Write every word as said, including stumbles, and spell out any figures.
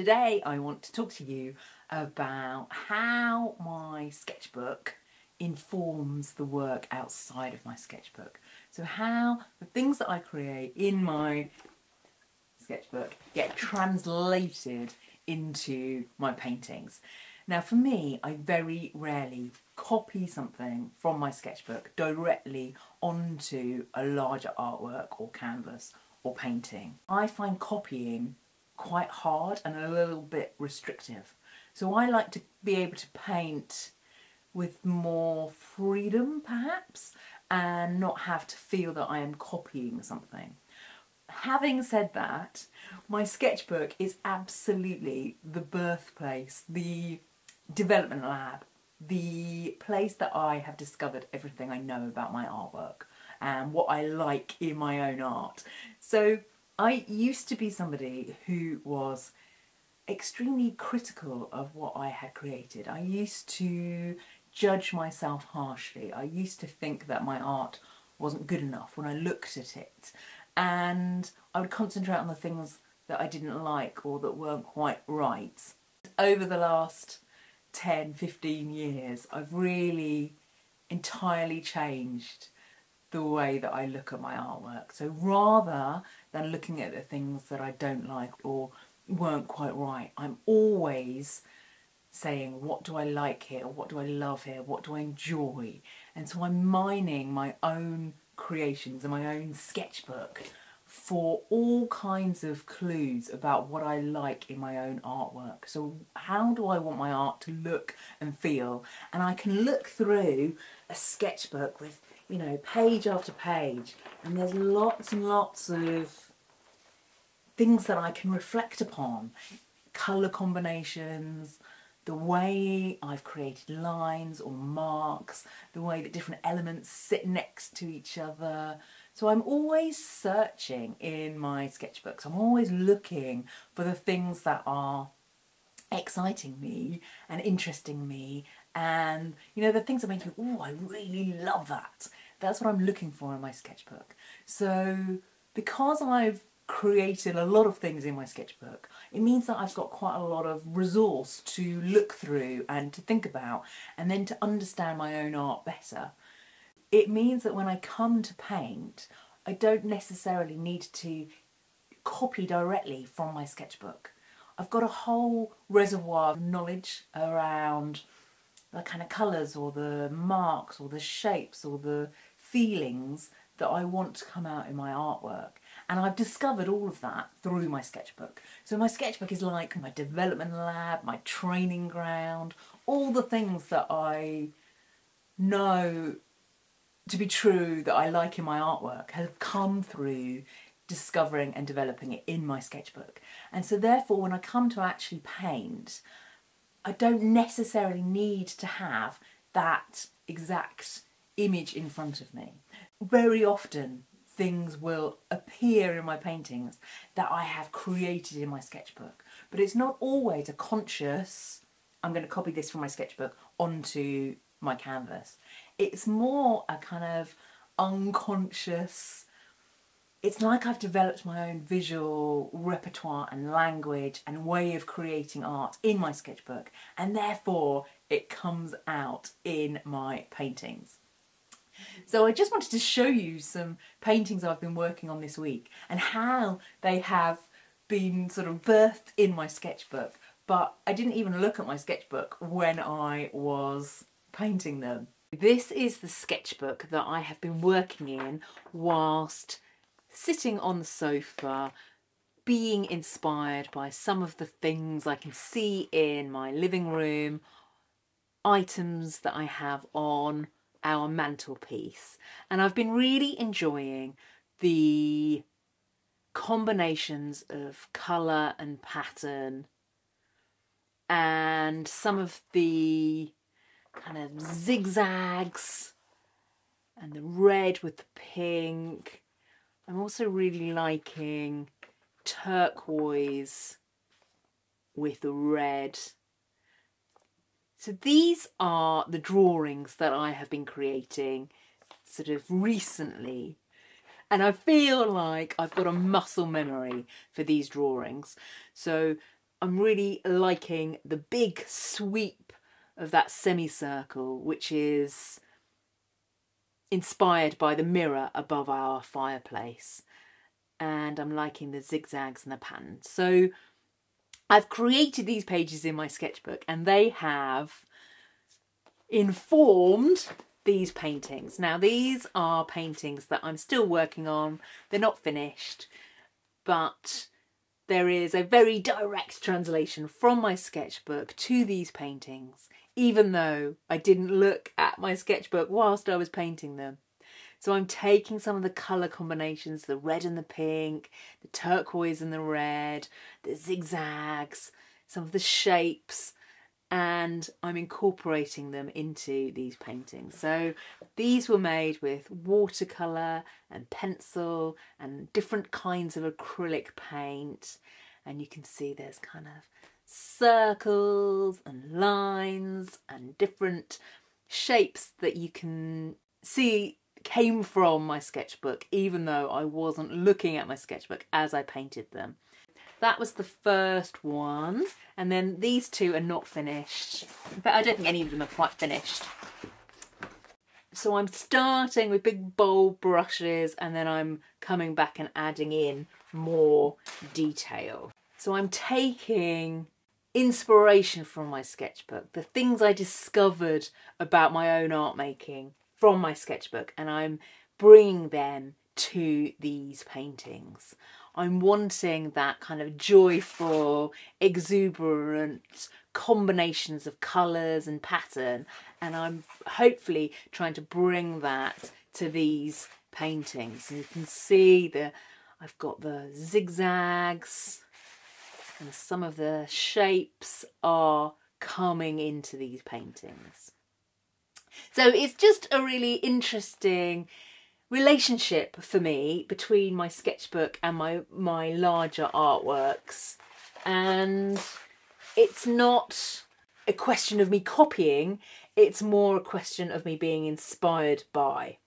Today I want to talk to you about how my sketchbook informs the work outside of my sketchbook. So how the things that I create in my sketchbook get translated into my paintings. Now for me, I very rarely copy something from my sketchbook directly onto a larger artwork or canvas or painting. I find copying quite hard and a little bit restrictive. So I like to be able to paint with more freedom perhaps and not have to feel that I am copying something. Having said that, my sketchbook is absolutely the birthplace, the development lab, the place that I have discovered everything I know about my artwork and what I like in my own art. So I used to be somebody who was extremely critical of what I had created. I used to judge myself harshly. I used to think that my art wasn't good enough when I looked at it. And I would concentrate on the things that I didn't like or that weren't quite right. Over the last ten, fifteen years, I've really entirely changed the way that I look at my artwork. So rather than looking at the things that I don't like or weren't quite right, I'm always saying, what do I like here? What do I love here? What do I enjoy? And so I'm mining my own creations and my own sketchbook for all kinds of clues about what I like in my own artwork. So how do I want my art to look and feel? And I can look through a sketchbook with, you know, page after page, and there's lots and lots of things that I can reflect upon. Colour combinations, the way I've created lines or marks, the way that different elements sit next to each other. So I'm always searching in my sketchbooks. I'm always looking for the things that are exciting me and interesting me, and you know, the things that make you, oh, I really love that. That's what I'm looking for in my sketchbook. So because I've created a lot of things in my sketchbook, it means that I've got quite a lot of resource to look through and to think about, and then to understand my own art better. It means that when I come to paint, I don't necessarily need to copy directly from my sketchbook. I've got a whole reservoir of knowledge around the kind of colours or the marks or the shapes or the feelings that I want to come out in my artwork. And I've discovered all of that through my sketchbook. So my sketchbook is like my development lab, my training ground, all the things that I know to be true that I like in my artwork have come through discovering and developing it in my sketchbook. And so therefore, when I come to actually paint, I don't necessarily need to have that exact image in front of me. Very often, things will appear in my paintings that I have created in my sketchbook. But it's not always a conscious, I'm going to copy this from my sketchbook onto my canvas. It's more a kind of unconscious, it's like I've developed my own visual repertoire and language and way of creating art in my sketchbook, and therefore it comes out in my paintings. So I just wanted to show you some paintings I've been working on this week and how they have been sort of birthed in my sketchbook, but I didn't even look at my sketchbook when I was painting them. This is the sketchbook that I have been working in whilst sitting on the sofa, being inspired by some of the things I can see in my living room, items that I have on our mantelpiece, and I've been really enjoying the combinations of colour and pattern and some of the kind of zigzags and the red with the pink. I'm also really liking turquoise with the red. So these are the drawings that I have been creating sort of recently, and I feel like I've got a muscle memory for these drawings. So I'm really liking the big sweep of that semicircle, which is inspired by the mirror above our fireplace. And I'm liking the zigzags and the patterns. So I've created these pages in my sketchbook and they have informed these paintings. Now these are paintings that I'm still working on. They're not finished, but there is a very direct translation from my sketchbook to these paintings, even though I didn't look at my sketchbook whilst I was painting them. So I'm taking some of the colour combinations, the red and the pink, the turquoise and the red, the zigzags, some of the shapes, and I'm incorporating them into these paintings. So these were made with watercolour and pencil and different kinds of acrylic paint. And you can see there's kind of circles and lines and different shapes that you can see came from my sketchbook, even though I wasn't looking at my sketchbook as I painted them. That was the first one, and then these two are not finished. In fact, I don't think any of them are quite finished. So I'm starting with big bold brushes and then I'm coming back and adding in more detail. So I'm taking inspiration from my sketchbook, the things I discovered about my own art making from my sketchbook, and I'm bringing them to these paintings. I'm wanting that kind of joyful, exuberant combinations of colours and pattern, and I'm hopefully trying to bring that to these paintings. And you can see the I've got the zigzags, and some of the shapes are coming into these paintings. So it's just a really interesting relationship for me between my sketchbook and my my larger artworks, and it's not a question of me copying, it's more a question of me being inspired by.